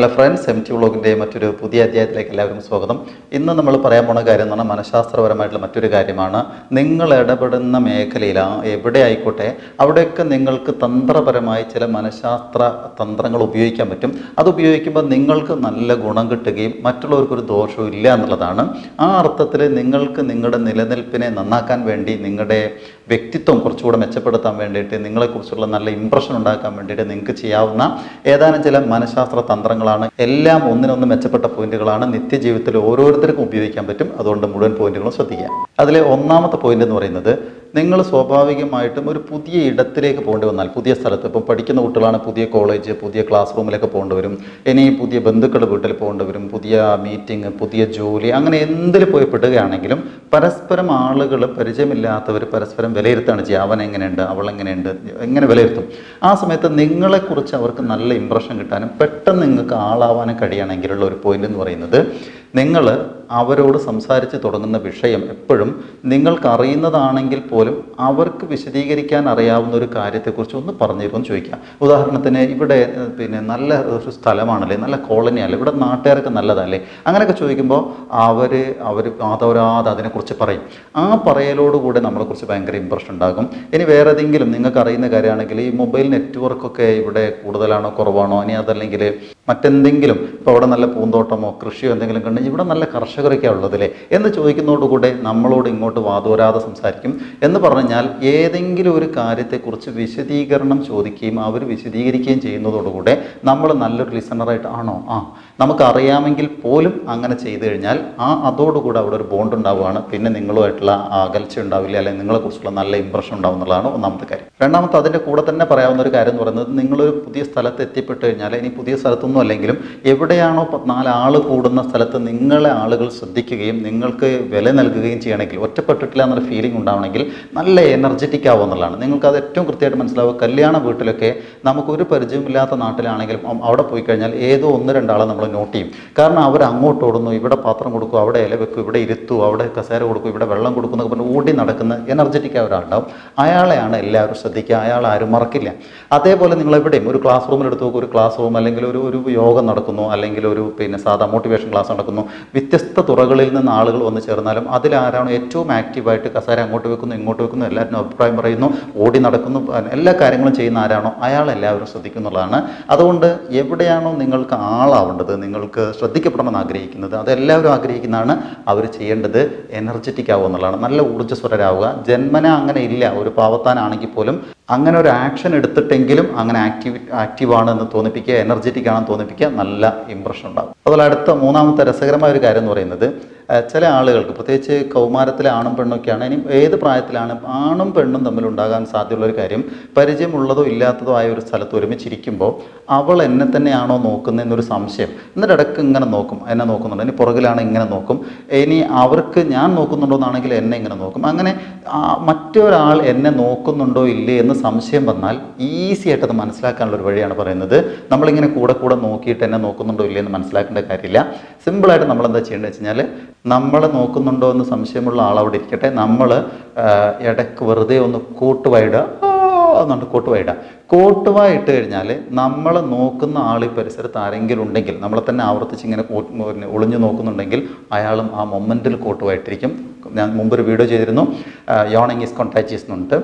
Hello friends, MT Vlog in the Maturu Pudia like Lavins Fogadam. In the Malaparaman Garana, Manashastra or Matal Maturi Garimana, Ningle Adabadana Mekalila, everyday I could Avadaka Ningle Tandra Paramai Chela Manashastra Tandrangal Buika Matum, other Buika Ningle Nala Gunanga to give Matulur Doshu Ilan Ladana, Arthatre Ningle Ningada Nilanel Pine, Nanakan Vendi, Ningade, Victitum Kurchuda Machapatam Vendit, Ningla Kursula impression on the commented in Kichiavna, Edan Chela Manashastra Tandra. Ella Mundan on the Machapata Pointigalana, Nitiji with the Order Kubi Campatum, Adon the Mudan Pointigal Satia. Adele Onama the Pointed or another, Ningle Swabavigam item or Puthi, Datrek Pondon, Puthia Saratapa, particular Utalana, Puthia College, Puthia classroom like a pondorum, any Puthia Bandukalabutal pondorum, Puthia meeting, Puthia Julie, and in the Poipataganagilum, Parasperam Alagala, Perjamilla, Parasperam Veletan, Javanangan and Avalangan and Veletum. As a method, Ningala Kurcha work and all impression at time, Petan. Alavana Kadian and Girl point in or another Ningle, our old Samsarichi Torangan Vishayam, Purum, Ningle Karina the Anangil Polum, our Vishidigarikan Arayav Nurikari, the Kurchun, the Parnipon Chuika. Udahanatane, Ibeda, Pinella, Talaman, a colony, a little Nater, and Aladale. Angakachuikimbo, our Adana Kurchapare. A parelo would a number of Kurchabanker impression dagum. Anywhere I think Ninga Karina Garianagli, mobile network, okay, Udalano Corvano, any other Lingile. Matendingilum, Padanala Pundotomo, Crucio, and the Yudanala Karshaka, and the Choikino to good, Namloading Moto Vadora, some Sarkim, and the Paranal, Yedingil Ricari, the Kurchi Vishiti Garnam Chodikim, our Vishiti Chino to good, number and alert listener at Ano. Namakariamangil Polum, Angana Chedernal, Ado to good outer bond and Davana, Pin and Inglo at La Agalch and Davila and Ingla Kuslana impression down the Lano, Namtaka. Randam Tadaka Kuratana Paravan Karan or another Ninglo Putis Talate Tipeternal, any Putis Sartum. Every day, I put Nala, all the Salatan, Ningle, Alagal, Sadiq game, Ningle, Velenal Green Chianaki, what a particular feeling down again, Nala energetic on the land. Ningle, the two statements love Kalyana Butelake, Namakuri Perjumila, Natalanagal, out of Pukanel, Edo, under and Dalana no team. Karna, our Amo Todono, you better Patram would go out, Elevacuate, two out of Casero would go to Velan, would go to Woody, energetic Avada, Ayala and Ella Sadika, Ayala, Markilla. Atable in Labade, classroom or two classroom, Yoga Narcuno, Alangilu, Pinasada, motivation class on Nacuno, with test the Turagal and Algal on the Chernalam, Adela around a two activate Casara, Motokun, Motokun, Latino, Primary, no, Odin Aracuno, and Ella Carangla China, Ayala, Sadikunolana, other wonder, Yevudano, Ningalka, Ala, under the Ningalka, Sadikaprana Greek, in the other Lavra Greek in Anna, average end the energetic Avanalana, Nala just for Rava, Genmana, and Ilia, or Pavatan, Anakipolum, Angan or action at the Tengilum, Angan active on the Tonipika, energetic and Nala impression. Other Mona Terasagama Garden or another, Chalagal, Poteche, Kaumaratla, Anam Pernocan, E the Praetlan, Anam Pendon, the Melundagan, Sadular Garim, Parijim Ulado, Ilato, Ivor Salaturim, Chirikimbo, Aval and Nathaniano Nokan and Samship, the Dadakangan Nokum, and Nokon, any Porgalan and Nokum, any Avarkan Nokundo Nanagil and Nokum, Angane, Matural and Nokundo Ille and the Samship Banal, easy at the Manslak and Lurian or another, numbering in a Koda. Noki and Nokundo in Manslak and the Carilla. Simple at number the Chinale, number Nokundo and the Samshimula allowed it, number Yatakurde on the coat wider, on the coat wider. Coat wider Nale, number Nokun Ali Perisar Taringil Undangil, number than our teaching and a coat more in Ulunjo Nokun Undangil, I am a momental coat wide tricum. Mumber video Jerino, yawning is contagious nunta,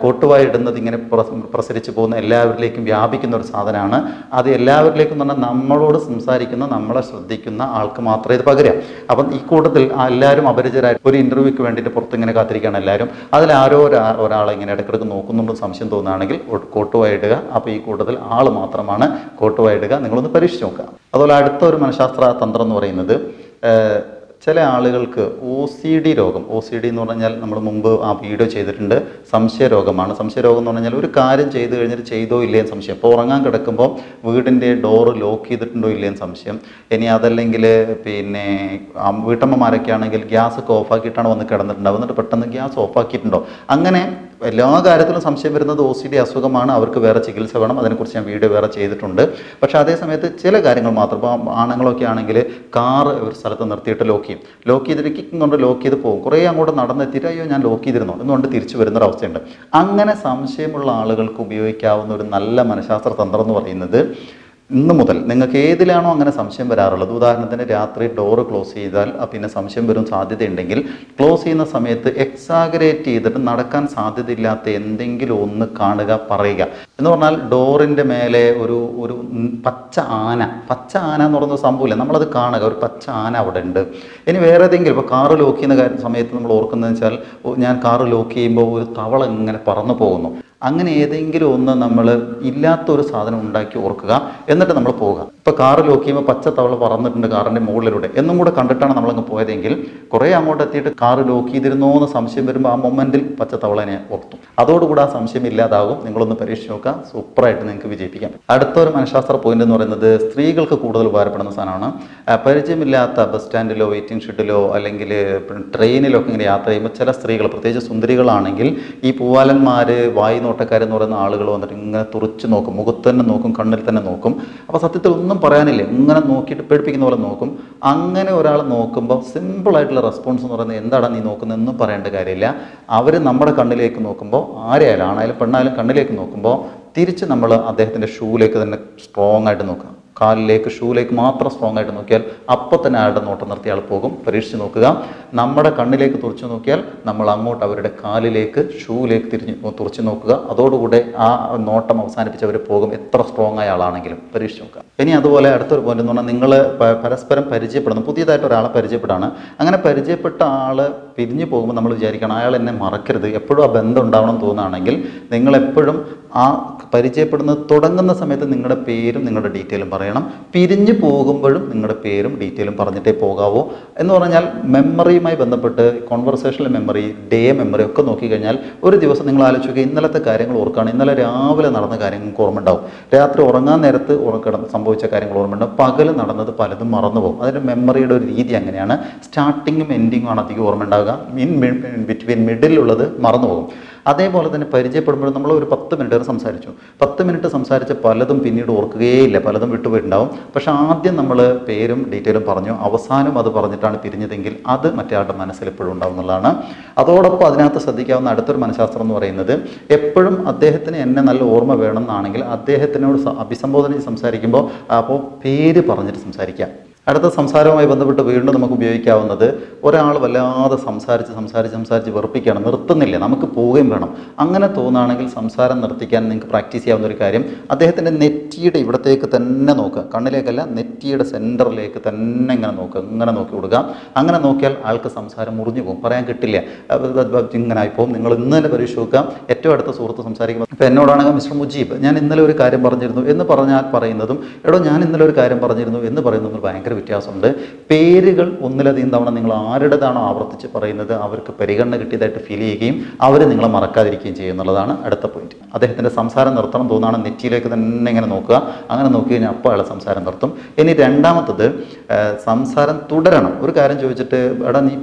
Kotovai done the thing in a prosericipon, elaborate lake in Viabikin or Sadana, are the elaborate lake on the number of Samsarikana, numbers of Dikuna, Alcamatra Pagre. Upon equal to the Alarum Aberager, I interview to Porting and a Catrican Alarum, Alaro or Alang and a Kurnokunum, Samson Donanagil, or Kotoaidega, up equal to the Alamatramana, Kotoaidega, and the Parishoka. Although Ladatur Manshastra Tandran or another. OCD Rogam, OCD Noranel, number Mumbo, Apido Chedrinder, some share Rogamana, some share Rogan, car and Chedo, Chedo, Ilan, some ship, Poranga, Katakambo, Wooden Day, Door, Loki, the Ilan, some ship, any other Lingile, Pine, Vitamamarakanagil, gas, Kofa, Kitan on the Kadan, the Patan, the gas, Ofa, Kitno. Angane, a long Garathan, some ship, the OCD, Asugamana, our Kavara Chikil, Savannah, other Kursian video, Vera Chedrinder, but Shades Amet, Chilagarangal Matabam, Ananglokianangile, car, Salatan, theatre Loki. Loki the kicking on the Loki the Poke, Korea would not on the Tita and Loki the not on the Tirchu in the house center. Angana Samshim Lalagal Kubi Kavan or Nala Manashastra Tandran or another. Namudal, Nangakedilan and a Samsham Barala, Duda, and then a door close either up in a Samsham Burun Sadi the endingil, close in the Samet, exaggerate either Nadakan Sadi the endingil on the Kandaga Parega. Normal door in the Mele Uru Pachana, Pachana, nor the Sambul, and number the Kana or Pachana would end. Anywhere I think if a car loki in the Sametum Lorkan and Shell, Yan Karo Loki, Tavalang and Paranapono. Angane Edingil on നമ്മൾ ഇല്ലാത്തൊരു ഒരു സാധനം ഉണ്ടാക്കി ഓർക്കുക എന്നിട്ട് നമ്മൾ പോവുക. ഇപ്പോൾ കാറിൽ ഓക്കിയപ്പോൾ പച്ച തവള പറന്നിട്ടുണ്ട് കാറിന്റെ മുകളിലൂടെ എന്നും കൂടി കണ്ടിട്ടാണ് നമ്മൾ അങ്ങ് പോയതെങ്കിൽ കുറേ അങ്ങോട്ട് എത്തിയിട്ട് കാറിൽ ഓക്കിയിരുന്നോ എന്ന് സംശയം വരുമ്പോൾ ആ മൊമെന്റിൽ പച്ച തവളനെ ഓർത്തു. അതോട് കൂടി ആ സംശയം ഇല്ലാതാകും. നിങ്ങൾ ഒന്ന് പരീക്ഷിച്ച് നോക്കുക. സൂപ്പർ ആയിട്ട് നിങ്ങൾക്ക് വിജയിപ്പിക്കാം. അടുത്ത ഒരു മനശാസ്ത്ര പോയിന്റ് എന്ന് പറയുന്നത് സ്ത്രീകൾക്ക് കൂടുതൽ ഉപകാരപ്പെടുന്ന സാധനമാണ്. പരിചയമില്ലാത്ത ബസ് സ്റ്റാൻഡിലോ വെയിറ്റിംഗ് ഷെഡിലോ അല്ലെങ്കിൽ ട്രെയിനിലോ ഒക്കെ ഇങ്ങനെ യാത്ര ചെയ്യുമ്പോൾ ചില സ്ത്രീകൾ പ്രത്യേകിച്ച് സുന്ദരികളാണെങ്കിൽ ഈ പൂവാലന്മാര് വായി നോട്ടക്കാരെന്ന് പറയുന്ന ആളുകൾ വന്നിട്ട് തുറച്ചു നോക്കും മുഖത്ത് തന്നെ നോക്കും കണ്ണിൽ തന്നെ നോക്കും അപ്പോൾ സത്യത്തിൽ ഒന്നും പറയാനില്ല ഇങ്ങനെ നോക്കിയിട്ട് പേടിപ്പിക്കുന്ന പോലെ നോക്കും അങ്ങനെ ഒരാൾ നോക്കുമ്പോൾ സിമ്പിൾ ആയിട്ടുള്ള റെസ്പോൺസ് എന്ന് പറയുന്നത് എന്താടാ നീ നോക്കുന്നതെന്നും പറയേണ്ട കാര്യമില്ല അവർ നമ്മുടെ കണ്ണിലേക്ക് നോക്കുമ്പോൾ ആരെയായാലും ആണായാലും പെണ്ണായാലും കണ്ണിലേക്ക് നോക്കുമ്പോൾ തിരിച്ച് നമ്മൾ അദ്ദേഹത്തിൻ്റെ ഷൂയിലേക്ക് തന്നെ സ്ട്രോങ് ആയിട്ട് നോക്കാം കാലിലേക്ക് ഷൂയിലേക്ക് മാത്രം സ്ട്രോങ് ആയിട്ട് നോക്കിയാൽ അപ്പോൾ തന്നെ ആളുടെ നോട്ടം നിർത്തി ആൾ പോകും പരീക്ഷിച്ച് നോക്കുക നമ്മുടെ കണ്ണിലേക്ക് തുറച്ചു നോക്കിയാൽ നമ്മൾ അങ്ങോട്ട് അവരുടെ കാലിലേക്ക് ഷൂയിലേക്ക് തിരിഞ്ഞ് തുറച്ചു നോക്കുക അതോടുകൂടെ ആ നോട്ടം അവസാനിപ്പിച്ചവർ പോകും എത്ര സ്ട്രോങ് ആയ ആളാണെങ്കിലും പരീക്ഷിച്ച് നോക്കുക ഇനി അതുപോലെ അടുത്തൊരു പോയിന്റ് എന്ന് പറഞ്ഞാൽ നിങ്ങൾ പരസ്പരം പരിചയപ്പെടുന്നു പുതിയതായിട്ട് ഒരാളെ പരിചയപ്പെടാണ് അങ്ങനെ പരിചയപ്പെട്ട ആൾ പിരിഞ്ഞു പോകുമ്പോൾ നമ്മൾ വിചാരിക്കണം അയാൾ എന്നെ മറക്കരുത് എപ്പോഴും ആ ബന്ധം ഉണ്ടാവണം തോന്നുകയാണെങ്കിൽ നിങ്ങളെപ്പോഴും ആ പരിചയപ്പെടുന്നത് തുടങ്ങുന്ന സമയത്ത് നിങ്ങളുടെ പേരും നിങ്ങളുടെ ഡീറ്റെയിലും പറയണം പിരിഞ്ഞു പോകുമ്പോഴും നിങ്ങളുടെ പേരും ഡീറ്റെയിലും പറഞ്ഞിട്ടേ പോകാവോ എന്ന് പറഞ്ഞാൽ മെമ്മറിയുമായി ബന്ധപ്പെട്ട് കോൺവെർസേഷണൽ മെമ്മറി ഡേ മെമ്മറി ഒക്കെ നോക്കിക്കഴിഞ്ഞാൽ ഒരു ദിവസം നിങ്ങൾ ആലോചിക്കുക ഇന്നലത്തെ കാര്യങ്ങൾ ഓർക്കുകയാണ് ഇന്നലെ രാവിലെ നടന്ന കാര്യങ്ങൾക്ക് ഓർമ്മ ഉണ്ടാവും രാത്രി ഉറങ്ങാൻ നേരത്ത് ഉറക്കണം സംഭവിച്ച കാര്യങ്ങൾ ഓർമ്മ ഉണ്ടാവും പകൽ നടന്നത് പലതും മറന്നുപോകും അതിൻ്റെ മെമ്മറിയുടെ ഒരു രീതി അങ്ങനെയാണ് സ്റ്റാർട്ടിങ്ങും എൻഡിങ്ങുമാണ് അധികം ഓർമ്മ ഉണ്ടാവുക ബിറ്റ്വീൻ മിഡിലുള്ളത് മറന്നുപോകും അതേപോലെ തന്നെ പരിചയപ്പെടുമ്പോഴും നമ്മൾ ഒരു 10 മിനിറ്റ് വരെ സംസാരിച്ചു 10 മിനിറ്റ് സംസാരിച്ച പലതും പിന്നീട് ഓർക്കുകയില്ല പലതും വിട്ടുപോയിട്ടുണ്ടാവും പക്ഷെ ആദ്യം നമ്മൾ പേരും ഡീറ്റെയിലും പറഞ്ഞു അവസാനം അത് പറഞ്ഞിട്ടാണ് പിരിഞ്ഞതെങ്കിൽ അത് മറ്റേയാളുടെ മനസ്സിൽ എപ്പോഴും ഉണ്ടാവും എന്നുള്ളതാണ് അതോടൊപ്പം അതിനകത്ത് ശ്രദ്ധിക്കാവുന്ന അടുത്തൊരു മനഃശാസ്ത്രം എന്ന് പറയുന്നത് എപ്പോഴും അദ്ദേഹത്തിന് എന്നെ നല്ല ഓർമ്മ വേണമെന്നാണെങ്കിൽ അദ്ദേഹത്തിനോട് അഭിസംബോധന സംസാരിക്കുമ്പോൾ അപ്പോൾ പേര് പറഞ്ഞിട്ട് സംസാരിക്കുക അടുത്ത സംസാരവുമായി ബന്ധപ്പെട്ട് വീണ്ടും നമുക്ക് ഉപയോഗിക്കാവുന്നത് ഒരാൾ വല്ലാതെ സംസാരിച്ച് വെറുപ്പിക്കുകയാണ് നിർത്തുന്നില്ല നമുക്ക് പോവുകയും വേണം അങ്ങനെ തോന്നുകയാണെങ്കിൽ സംസാരം നിർത്തിക്കാൻ നിങ്ങൾക്ക് പ്രാക്ടീസ് ചെയ്യാവുന്ന ഒരു കാര്യം അദ്ദേഹത്തിൻ്റെ നെറ്റിയുടെ ഇവിടത്തേക്ക് തന്നെ നോക്കുക കണ്ണിലേക്കല്ല നെറ്റിയുടെ സെൻറ്ററിലേക്ക് തന്നെ ഇങ്ങനെ നോക്കുക ഇങ്ങനെ നോക്കി കൊടുക്കുക അങ്ങനെ നോക്കിയാൽ ആൾക്ക് സംസാരം മുറിഞ്ഞു പോകും പറയാൻ കിട്ടില്ല ഇങ്ങനെ ആയിപ്പോവും നിങ്ങൾ ഇന്ന് തന്നെ പരീക്ഷിക്കുക ഏറ്റവും അടുത്ത സുഹൃത്ത് സംസാരിക്കുമ്പോൾ ഇപ്പോൾ എന്നോടാണെങ്കിൽ മിസ്റ്റർ മുജീബ് ഞാൻ ഇന്നലെ ഒരു കാര്യം പറഞ്ഞിരുന്നു എന്ന് പറഞ്ഞാൽ പറയുന്നതും എടോ ഞാൻ ഇന്നലെ ഒരു കാര്യം പറഞ്ഞിരുന്നു എന്ന് പറയുന്നതും ഭയങ്കര വ്യത്യാസമുണ്ട് പേരുകൾ ഒന്നിലധികം തവണ നിങ്ങൾ ആരുടേതാണോ ആവർത്തിച്ച് പറയുന്നത് അവർക്ക് പരിഗണന കിട്ടിയതായിട്ട് ഫീൽ ചെയ്യുകയും അവർ നിങ്ങളെ മറക്കാതിരിക്കുകയും ചെയ്യുന്നുള്ളതാണ് അടുത്ത പോയിന്റ് അദ്ദേഹത്തിൻ്റെ സംസാരം നിർത്തണം തോന്നാണ് നെറ്റിയിലേക്ക് തന്നെ ഇങ്ങനെ നോക്കുക അങ്ങനെ നോക്കി കഴിഞ്ഞാൽ അപ്പോൾ അയാൾ സംസാരം നിർത്തും ഇനി രണ്ടാമത്തത് സംസാരം തുടരണം ഒരു കാര്യം ചോദിച്ചിട്ട് എടാ നീ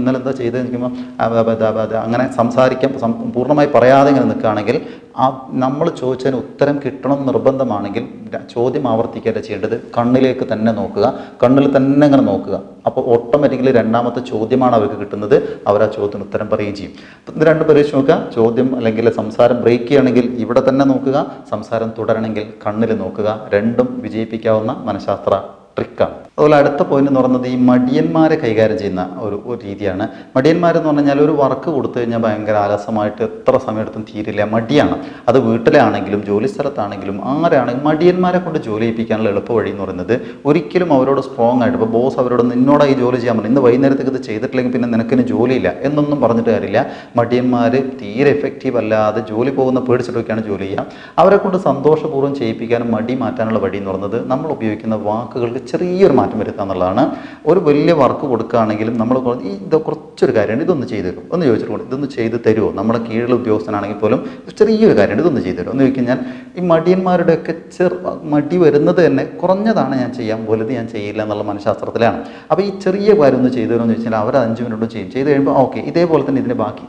ഇന്നലെ എന്താ ചെയ്തത് നിൽക്കുമ്പോൾ അങ്ങനെ സംസാരിക്കാൻ പൂർണ്ണമായി പറയാതെ ഇങ്ങനെ നിൽക്കുകയാണെങ്കിൽ ആ നമ്മൾ ചോദിച്ചതിന് ഉത്തരം കിട്ടണം നിർബന്ധമാണെങ്കിൽ ചോദ്യം ആവർത്തിക്കുകയല്ല ചെയ്യേണ്ടത് കണ്ണിലേക്ക് തന്നെ നോക്കുക കണ്ണിൽ തന്നെ അങ്ങനെ നോക്കുക അപ്പോൾ ഓട്ടോമാറ്റിക്കലി രണ്ടാമത്തെ ചോദ്യമാണ് അവർക്ക് കിട്ടുന്നത് അവർ ആ ചോദ്യത്തിന് ഉത്തരം പറയുകയും ചെയ്യും ഇത് രണ്ട് പരീക്ഷ നോക്കുക ചോദ്യം അല്ലെങ്കിൽ സംസാരം ബ്രേക്ക് ചെയ്യുകയാണെങ്കിൽ ഇവിടെ തന്നെ നോക്കുക സംസാരം തുടരണമെങ്കിൽ കണ്ണിൽ നോക്കുക രണ്ടും വിജയിപ്പിക്കാവുന്ന മനഃശാസ്ത്ര ട്രിക്കാണ് അതുപോലെ അടുത്ത പോയിന്റ് എന്ന് പറയുന്നത് ഈ മടിയന്മാരെ കൈകാര്യം ചെയ്യുന്ന ഒരു രീതിയാണ് മടിയന്മാരെന്ന് പറഞ്ഞു കഴിഞ്ഞാൽ ഒരു വർക്ക് കൊടുത്തു കഴിഞ്ഞാൽ ഭയങ്കര ആലസ്യമായിട്ട് എത്ര സമയമെടുത്തും തീരില്ല മടിയാണ് അത് വീട്ടിലാണെങ്കിലും ജോലി സ്ഥലത്താണെങ്കിലും ആരാണെങ്കിലും മടിയന്മാരെ കൊണ്ട് ജോലി ചെയ്യിപ്പിക്കാനുള്ള എളുപ്പ വഴി എന്ന് പറയുന്നത് ഒരിക്കലും അവരോട് സ്ട്രോങ് ആയിട്ട് ഇപ്പോൾ ബോസ് അവരോട് നിന്നോടായി ജോലി ചെയ്യാൻ പറഞ്ഞു ഇന്ന് വൈകുന്നേരത്തേക്ക് ഇത് ചെയ്തിട്ടില്ലെങ്കിൽ പിന്നെ നിനക്കിന് ജോലിയില്ല എന്നൊന്നും പറഞ്ഞിട്ട് കാര്യമില്ല മടിയന്മാർ തീരെ എഫക്റ്റീവ് അല്ലാതെ ജോലി പോകുന്ന പേടിച്ചിട്ടൊക്കെയാണ് ജോലി ചെയ്യുക അവരെ കൊണ്ട് സന്തോഷപൂർവ്വം ചെയ്യിപ്പിക്കാനും മടി മാറ്റാനുള്ള വഴി എന്ന് പറയുന്നത് നമ്മൾ ഉപയോഗിക്കുന്ന വാക്കുകൾക്ക് ചെറിയൊരു മാറ്റം വരുത്തുക എന്നുള്ളതാണ് ഒരു വലിയ വർക്ക് കൊടുക്കുകയാണെങ്കിലും നമ്മൾ ഇത് കുറച്ചൊരു കാര്യമുണ്ട് ഇതൊന്ന് ചെയ്തു തരും ഒന്ന് ചോദിച്ചിട്ടുണ്ട് ഇതൊന്ന് ചെയ്ത് തരുമോ നമ്മുടെ കീഴിൽ ഉദ്യോഗസ്ഥനാണെങ്കിൽ പോലും ചെറിയൊരു കാര്യമുണ്ട് ഇതൊന്ന് ചെയ്തു തരുമോ എന്ന് ചോദിക്കഴിഞ്ഞാൽ ഈ മടിയന്മാരുടെയൊക്കെ മടി വരുന്നത് തന്നെ കുറഞ്ഞതാണ് ഞാൻ ചെയ്യാൻ വലുത് ഞാൻ ചെയ്യില്ല എന്നുള്ള മനഃശാസ്ത്രത്തിലാണ് അപ്പോൾ ഈ ചെറിയ കാര്യം ഒന്ന് ചെയ്തു തരുമെന്ന് ചോദിച്ചാൽ അവർ 5 മിനിറ്റും ചെയ്യും ചെയ്ത് കഴിയുമ്പോൾ ഓക്കെ ഇതേപോലെ തന്നെ ഇതിൻ്റെ ബാക്കി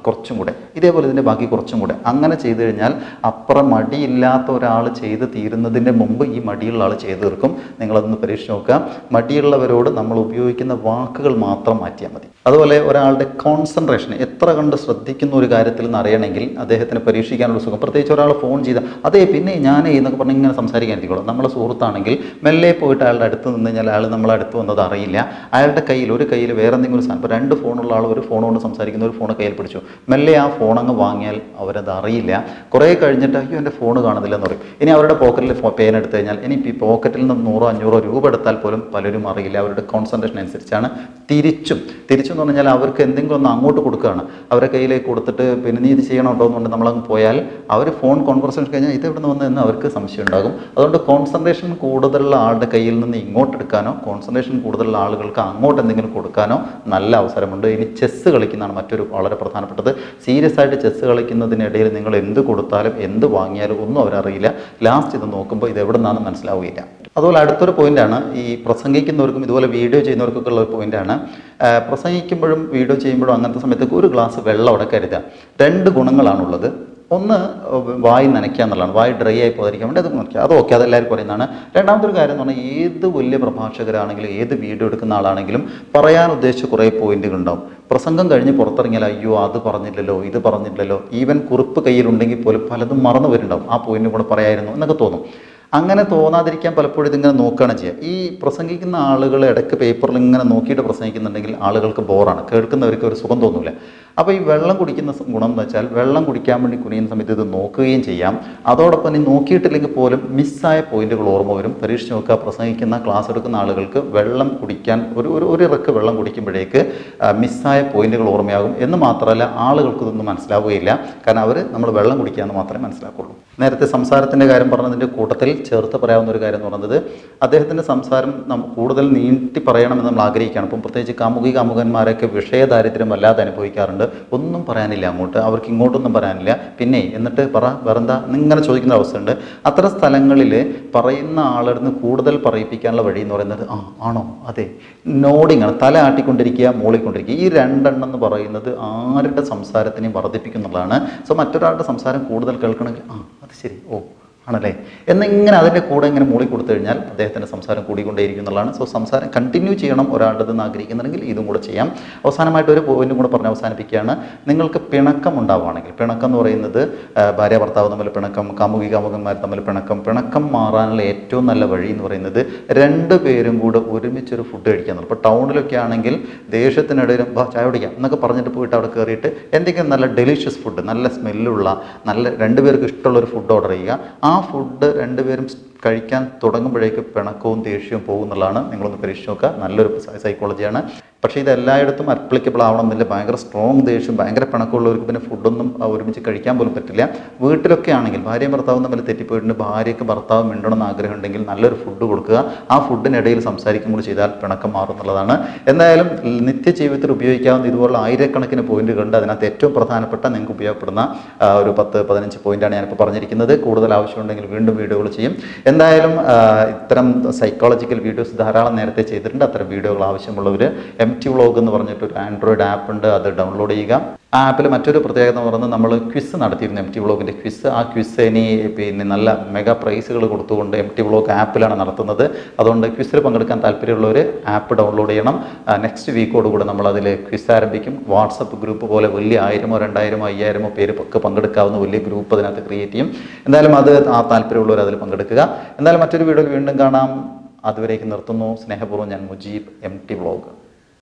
കുറച്ചും കൂടെ അങ്ങനെ ചെയ്തു കഴിഞ്ഞാൽ അപ്പുറം മടിയില്ലാത്ത ഒരാൾ ചെയ്ത് തീരുന്നതിൻ്റെ മുമ്പ് ഈ മടിയുള്ള ആൾ ചെയ്തു തീർക്കും നിങ്ങളതൊന്ന് പരീക്ഷിച്ച് നോക്കുക മടിയുള്ളവരോട് നമ്മൾ ഉപയോഗിക്കുന്ന വാക്കുകൾ മാത്രം മാറ്റിയാൽ മതി അതുപോലെ ഒരാൾ ഒരാളുടെ കോൺസെൻട്രേഷൻ എത്ര കണ്ട് ശ്രദ്ധിക്കുന്ന ഒരു കാര്യത്തിൽ നിന്ന് അറിയണമെങ്കിൽ അദ്ദേഹത്തിന് പരീക്ഷിക്കാനുള്ള സുഖം. പ്രത്യേകിച്ച് ഒരാൾ ഫോൺ ചെയ്താൽ അതേ പിന്നെ ഞാൻ എന്നൊക്കെ പറഞ്ഞ് ഇങ്ങനെ സംസാരിക്കാൻ എത്തിക്കോളൂ. നമ്മളെ സുഹൃത്താണെങ്കിൽ മെല്ലെ പോയിട്ട് അയാളുടെ അടുത്ത് നിന്ന് കഴിഞ്ഞാൽ അയാൾ നമ്മളെ അടുത്ത് വന്നത് അറിയില്ല. അയാളുടെ കയ്യിൽ ഒരു കയ്യിൽ വേറെ എന്തെങ്കിലും സാധനം, ഇപ്പോൾ രണ്ട് ഫോണുള്ള ആൾ ഒരു ഫോൺ കൊണ്ട് സംസാരിക്കുന്ന ഒരു ഫോൺ കയ്യിൽ പിടിച്ചു, മെല്ലെ ആ ഫോണങ്ങ് വാങ്ങിയാൽ അവരത് അറിയില്ല. കുറേ കഴിഞ്ഞിട്ട് അയ്യോ എൻ്റെ ഫോൺ കാണുന്നില്ലെന്ന് പറയും. ഇനി അവരുടെ പോക്കറ്റിൽ പേന എടുത്തു കഴിഞ്ഞാൽ ഇനി ഈ പോക്കറ്റിൽ നിന്ന് 100-500 രൂപ എടുത്താൽ പോലും പലരും അറിയില്ല. അവരുടെ കോൺസെൻട്രേഷൻ അനുസരിച്ചാണ്. തിരിച്ചെന്ന് പറഞ്ഞാൽ അവർക്ക് എന്തെങ്കിലും ഒന്ന് അങ്ങോട്ട് കൊടുക്കുകയാണ്, അവരുടെ കയ്യിലേക്ക് കൊടുത്തിട്ട് പിന്നെ നീ ഇത് ചെയ്യണമുണ്ടോ എന്നുകൊണ്ട് നമ്മളങ്ങ് പോയാൽ അവർ ഫോൺ കോൺവെർസേഷൻ കഴിഞ്ഞാൽ ഇത് എവിടെ നിന്ന് വന്നതെന്ന് അവർക്ക് സംശയം ഉണ്ടാകും. അതുകൊണ്ട് കോൺസെൻട്രേഷൻ കൂടുതലുള്ള ആളുടെ കയ്യിൽ നിന്ന് ഇങ്ങോട്ടെടുക്കാനോ കോൺസെൻട്രേഷൻ കൂടുതലുള്ള ആളുകൾക്ക് അങ്ങോട്ട് എന്തെങ്കിലും കൊടുക്കാനോ നല്ല അവസരമുണ്ട്. ഇനി ചെസ്സ് കളിക്കുന്നതാണ് മറ്റൊരു വളരെ പ്രധാനപ്പെട്ടത്. സീരിയസ് ആയിട്ട് ചെസ്സ് കളിക്കുന്നതിനിടയിൽ നിങ്ങൾ എന്ത് കൊടുത്താലും എന്ത് വാങ്ങിയാലും ഒന്നും അവരറിയില്ല. ലാസ്റ്റ് ഇത് നോക്കുമ്പോൾ ഇത് എവിടെ നിന്നാണെന്ന് മനസ്സിലാവുകയില്ല. അതുപോലെ അടുത്തൊരു പോയിൻ്റാണ് ഈ പ്രസംഗിക്കുന്നവർക്കും ഇതുപോലെ വീഡിയോ ചെയ്യുന്നവർക്കൊക്കെ ഉള്ള ഒരു പോയിൻ്റാണ്. പ്രസംഗിക്കുമ്പോഴും വീഡിയോ ചെയ്യുമ്പോഴും അങ്ങനത്തെ സമയത്തൊക്കെ ഒരു ഗ്ലാസ് വെള്ളം അവിടെ കരുതുക. രണ്ട് ഗുണങ്ങളാണുള്ളത്. ഒന്ന്, വായി നനയ്ക്കുക എന്നുള്ളതാണ്. വായി ഡ്രൈ ആയി പോകാതിരിക്കാൻ വേണ്ടി അത് നനയ്ക്കുക. അത് ഓക്കെ, അതെല്ലാവരും പറയുന്നതാണ്. രണ്ടാമതൊരു കാര്യം എന്ന് പറഞ്ഞാൽ ഏത് വലിയ പ്രഭാഷകരാണെങ്കിലും ഏത് വീഡിയോ എടുക്കുന്ന ആളാണെങ്കിലും പറയാൻ ഉദ്ദേശിച്ച കുറേ പോയിന്റുകൾ ഉണ്ടാവും. പ്രസംഗം കഴിഞ്ഞ് പുറത്തിറങ്ങിയാൽ അയ്യോ അത് പറഞ്ഞില്ലല്ലോ ഇത് പറഞ്ഞില്ലല്ലോ, ഈവൻ കുറിപ്പ് കയ്യിലുണ്ടെങ്കിൽ പോലും പലതും മറന്നു വരുന്നുണ്ടാവും. ആ പോയിന്റ് കൂടെ പറയായിരുന്നു എന്നൊക്കെ തോന്നും. അങ്ങനെ തോന്നാതിരിക്കാൻ പലപ്പോഴും ഇതിങ്ങനെ നോക്കുകയാണ് ചെയ്യുക. ഈ പ്രസംഗിക്കുന്ന ആളുകൾ ഇടയ്ക്ക് പേപ്പറിൽ ഇങ്ങനെ നോക്കിയിട്ട് പ്രസംഗിക്കുന്നുണ്ടെങ്കിൽ ആളുകൾക്ക് ബോറാണ്, കേൾക്കുന്നവർക്ക് ഒരു സുഖം തോന്നില്ല. അപ്പോൾ ഈ വെള്ളം കുടിക്കുന്ന ഗുണം എന്ന് വെച്ചാൽ വെള്ളം കുടിക്കാൻ വേണ്ടി കുനിയുന്ന സമയത്ത് ഇത് നോക്കുകയും ചെയ്യാം. അതോടൊപ്പം ഇനി നോക്കിയിട്ടില്ലെങ്കിൽ പോലും മിസ്സായ പോയിന്റുകൾ ഓർമ്മ വരും. പരീക്ഷിച്ച് നോക്കുക. പ്രസംഗിക്കുന്ന ക്ലാസ് എടുക്കുന്ന ആളുകൾക്ക് വെള്ളം കുടിക്കാൻ ഒരു ഇറക്ക് വെള്ളം കുടിക്കുമ്പോഴേക്ക് മിസ്സായ പോയിന്റുകൾ ഓർമ്മയാകും. എന്ന് മാത്രമല്ല ആളുകൾക്ക് ഇതൊന്നും മനസ്സിലാവുകയില്ല. കാരണം അവർ നമ്മൾ വെള്ളം കുടിക്കുക എന്ന് മാത്രമേ മനസ്സിലാക്കുള്ളൂ. നേരത്തെ സംസാരത്തിൻ്റെ കാര്യം പറഞ്ഞതിൻ്റെ കൂട്ടത്തിൽ ചേർത്ത് പറയാവുന്ന ഒരു കാര്യം എന്ന് പറയുന്നത് അദ്ദേഹത്തിൻ്റെ സംസാരം കൂടുതൽ നീട്ടി പറയണമെന്ന് നമ്മൾ ആഗ്രഹിക്കുകയാണ്. അപ്പം പ്രത്യേകിച്ച് കാമുകന്മാരൊക്കെ വിഷയദാരിദ്ര്യം വല്ലാതെ അനുഭവിക്കാറുണ്ട്. ഒന്നും പറയാനില്ല അങ്ങോട്ട്, അവർക്ക് ഇങ്ങോട്ടൊന്നും പറയാനില്ല. പിന്നെ എന്നിട്ട് പറ വേറെന്താ ഇങ്ങനെ ചോദിക്കുന്ന അവസ്ഥയുണ്ട്. അത്തരം സ്ഥലങ്ങളിൽ പറയുന്ന ആളെടുന്ന് കൂടുതൽ പറയിപ്പിക്കാനുള്ള വഴി എന്ന് പറയുന്നത് ആ ആണോ അതെ നോഡിങ്ങാണ്. തല ആട്ടിക്കൊണ്ടിരിക്കുക, മൂളിക്കൊണ്ടിരിക്കുക. ഈ രണ്ടെണ്ണം എന്ന് പറയുന്നത് ആരുടെ സംസാരത്തിനെയും വർദ്ധിപ്പിക്കുന്നുള്ളതാണ്. സോ മറ്റൊരാളുടെ സംസാരം കൂടുതൽ കേൾക്കണമെങ്കിൽ ആ അത് ശരി ഓ ആണല്ലേ എന്നിങ്ങനെ അതിൻ്റെ കൂടെ ഇങ്ങനെ മൂളി കൊടുത്തു കഴിഞ്ഞാൽ അദ്ദേഹത്തിൻ്റെ സംസാരം കൂടിക്കൊണ്ടേയിരിക്കുന്നതാണ്. സോ സംസാരം കണ്ടിന്യൂ ചെയ്യണം ഒരാളുടെതെന്ന് ആഗ്രഹിക്കുന്നുണ്ടെങ്കിൽ ഇതും കൂടെ ചെയ്യാം. അവസാനമായിട്ട് ഒരു പോയിന്റും കൂടെ പറഞ്ഞ് അവസാനിപ്പിക്കുകയാണ്. നിങ്ങൾക്ക് പിണക്കം ഉണ്ടാവുകയാണെങ്കിൽ, പിണക്കം എന്ന് പറയുന്നത് ഭാര്യ ഭർത്താവ് തമ്മിൽ പിണക്കം, കാമുകന്മാർ തമ്മിൽ പിണക്കം, പിണക്കം മാറാനുള്ള ഏറ്റവും നല്ല വഴി എന്ന് പറയുന്നത് രണ്ട് പേരും കൂടെ ഒരുമിച്ചൊരു ഫുഡ് കഴിക്കുക എന്നുള്ളത്. ഇപ്പോൾ ടൗണിലൊക്കെ ആണെങ്കിൽ ദേഷ്യത്തിനിടയിലും ചായ കുടിക്കാം എന്നൊക്കെ പറഞ്ഞിട്ട് പോയിട്ട് അവിടെ കയറിയിട്ട് എന്തെങ്കിലും നല്ല ഡെലിഷ്യസ് ഫുഡ്, നല്ല സ്മെല്ലുള്ള, നല്ല രണ്ടുപേർക്ക് ഇഷ്ടമുള്ളൊരു ഫുഡ് ഓർഡർ ചെയ്യുക. ആ ഫുഡ് രണ്ടുപേരും കഴിക്കാൻ തുടങ്ങുമ്പോഴേക്ക് പിണക്കവും ദേഷ്യവും പോകുന്നുള്ളതാണ്. നിങ്ങളൊന്ന് പരീക്ഷിച്ച് നോക്കുക. നല്ലൊരു സൈക്കോളജിയാണ്. പക്ഷേ ഇത് എല്ലായിടത്തും അപ്ലിക്കബിൾ ആവണമെന്നില്ല. ഭയങ്കര സ്ട്രോങ് ദേഷ്യം, ഭയങ്കര പിണക്കമുള്ളവർക്ക് പിന്നെ ഫുഡൊന്നും ഒരുമിച്ച് കഴിക്കാൻ പോലും പറ്റില്ല. വീട്ടിലൊക്കെ ആണെങ്കിൽ ഭാര്യയും ഭർത്താവും തമ്മിൽ തെറ്റിപ്പോയിട്ടുണ്ട്, ഭാര്യയ്ക്ക് ഭർത്താവ് മിണ്ടണമെന്ന് ആഗ്രഹം ഉണ്ടെങ്കിൽ നല്ലൊരു ഫുഡ് കൊടുക്കുക. ആ ഫുഡിനിടയിൽ സംസാരിക്കും കൂടി ചെയ്താൽ പിണക്കം മാറുന്നുള്ളതാണ്. എന്തായാലും നിത്യജീവിതത്തിൽ ഉപയോഗിക്കാവുന്ന ഇതുപോലുള്ള ആയിരക്കണക്കിന് പോയിന്റുകളുണ്ട്. അതിനകത്ത് ഏറ്റവും പ്രധാനപ്പെട്ട നിങ്ങൾക്ക് ഉപയോഗപ്പെടുന്ന ഒരു 10-15 പോയിന്റാണ് ഞാനിപ്പോൾ പറഞ്ഞിരിക്കുന്നത്. കൂടുതൽ ആവശ്യമുണ്ടെങ്കിൽ വീണ്ടും വീഡിയോകൾ ചെയ്യും. എന്തായാലും ഇത്തരം സൈക്കോളജിക്കൽ വീഡിയോസ് ധാരാളം നേരത്തെ ചെയ്തിട്ടുണ്ട്. അത്തരം വീഡിയോകൾ ആവശ്യമുള്ളവർ MT Vlog എന്ന് പറഞ്ഞിട്ടൊരു ആൻഡ്രോയിഡ് ആപ്പ് ഉണ്ട്, അത് ഡൗൺലോഡ് ചെയ്യുക. ആ ആപ്പിൽ മറ്റൊരു പ്രത്യേകത എന്ന് പറഞ്ഞാൽ നമ്മൾ ക്വിസ് നടത്തിയിരുന്നു, MT Vlogൻ്റെ ക്വിസ്. ആ ക്വിസ് ഇനി പിന്നെ നല്ല മെഗാ പ്രൈസുകൾ കൊടുത്തുകൊണ്ട് MT Vlog ആപ്പിലാണ് നടത്തുന്നത്. അതുകൊണ്ട് ക്വിസിൽ പങ്കെടുക്കാൻ താല്പര്യമുള്ളവർ ആപ്പ് ഡൗൺലോഡ് ചെയ്യണം. നെക്സ്റ്റ് വീക്കോടുകൂടി നമ്മളതിൽ ക്വിസ് ആരംഭിക്കും. വാട്സപ്പ് ഗ്രൂപ്പ് പോലെ വലിയ 1000-2000-5000 പേര് ഒക്കെ പങ്കെടുക്കാവുന്ന വലിയ ഗ്രൂപ്പ് അതിനകത്ത് ക്രിയേറ്റ് ചെയ്യും. എന്തായാലും അത് ആ താല്പര്യമുള്ളവർ അതിൽ പങ്കെടുക്കുക. എന്തായാലും മറ്റൊരു വീഡിയോയിൽ വീണ്ടും കാണാം. അതുവരേക്ക് നിർത്തുന്നു. സ്നേഹപൂർവ്വം ഞാൻ മുജീബ്, MT Vlog.